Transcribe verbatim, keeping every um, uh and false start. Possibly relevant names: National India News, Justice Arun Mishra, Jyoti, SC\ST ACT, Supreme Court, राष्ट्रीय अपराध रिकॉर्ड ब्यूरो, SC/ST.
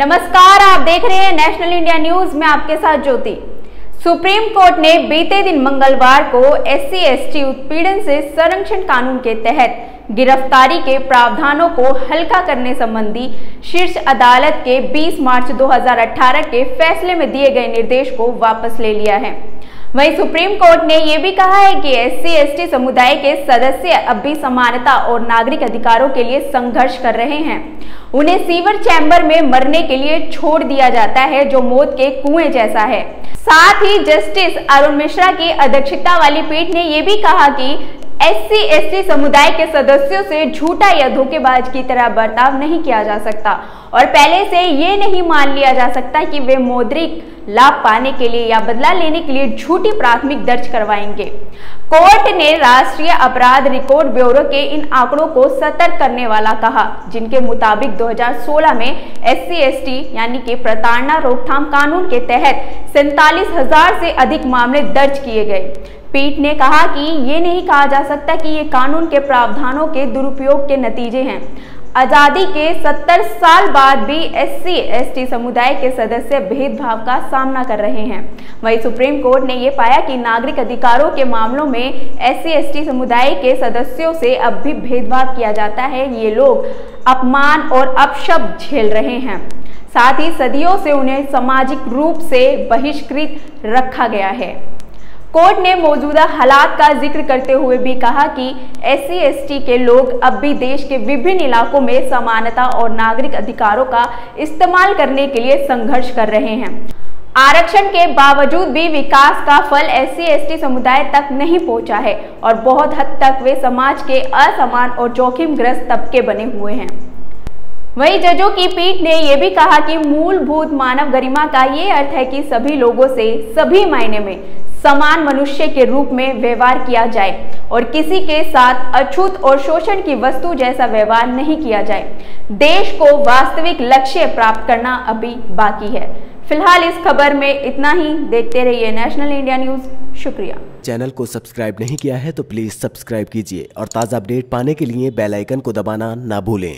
नमस्कार, आप देख रहे हैं नेशनल इंडिया न्यूज में आपके साथ ज्योति। सुप्रीम कोर्ट ने बीते दिन मंगलवार को एस सी एस टी उत्पीड़न से संरक्षण कानून के तहत गिरफ्तारी के प्रावधानों को हल्का करने संबंधी शीर्ष अदालत के बीस मार्च दो हज़ार अठारह के फैसले में दिए गए निर्देश को वापस ले लिया है। वहीं सुप्रीम कोर्ट ने यह भी कहा है कि एस सी एस टी समुदाय के सदस्य अब भी समानता और नागरिक अधिकारों के लिए संघर्ष कर रहे हैं। उन्हें सीवर चैम्बर में मरने के लिए छोड़ दिया जाता है, जो मौत के कुएं जैसा है। साथ ही जस्टिस अरुण मिश्रा की अध्यक्षता वाली पीठ ने यह भी कहा कि एस सी एस टी समुदाय के सदस्यों से झूठा या धोखेबाज की तरह बर्ताव नहीं किया जा सकता और पहले से ये नहीं मान लिया जा सकता कि वे मौद्रिक लाभ पाने के लिए या बदला लेने के लिए झूठी प्राथमिक दर्ज करवाएंगे। कोर्ट ने राष्ट्रीय अपराध रिकॉर्ड ब्यूरो के इन आंकड़ों को सतर्क करने वाला कहा, जिनके मुताबिक दो हज़ार सोलह में एस सी एस टी यानी कि प्रताड़ना रोकथाम कानून के तहत सैंतालीस हजार से अधिक मामले दर्ज किए गए। पीठ ने कहा कि ये नहीं कहा जा सकता कि ये कानून के प्रावधानों के दुरुपयोग के नतीजे हैं। आज़ादी के सत्तर साल बाद भी एस सी एस टी समुदाय के सदस्य भेदभाव का सामना कर रहे हैं। वहीं सुप्रीम कोर्ट ने यह पाया कि नागरिक अधिकारों के मामलों में एस सी एस टी समुदाय के सदस्यों से अब भी भेदभाव किया जाता है। ये लोग अपमान और अपशब्द झेल रहे हैं, साथ ही सदियों से उन्हें सामाजिक रूप से बहिष्कृत रखा गया है। कोर्ट ने मौजूदा हालात का जिक्र करते हुए भी कहा कि एस सी एस टी के लोग अब भी देश के विभिन्न इलाकों में समानता और नागरिक अधिकारों का इस्तेमाल करने के लिए संघर्ष कर रहे हैं। आरक्षण के बावजूद भी विकास का फल एस सी एस टी समुदाय तक नहीं पहुंचा है और बहुत हद तक वे समाज के असमान और जोखिमग्रस्त तबके बने हुए हैं। वहीं जजों की पीठ ने यह भी कहा कि मूलभूत मानव गरिमा का ये अर्थ है कि सभी लोगों से सभी मायने में समान मनुष्य के रूप में व्यवहार किया जाए और किसी के साथ अछूत और शोषण की वस्तु जैसा व्यवहार नहीं किया जाए। देश को वास्तविक लक्ष्य प्राप्त करना अभी बाकी है। फिलहाल इस खबर में इतना ही। देखते रहिए नेशनल इंडिया न्यूज़। शुक्रिया। चैनल को सब्सक्राइब नहीं किया है तो प्लीज सब्सक्राइब कीजिए और ताज़ा अपडेट पाने के लिए बेल आइकन को दबाना ना भूलें।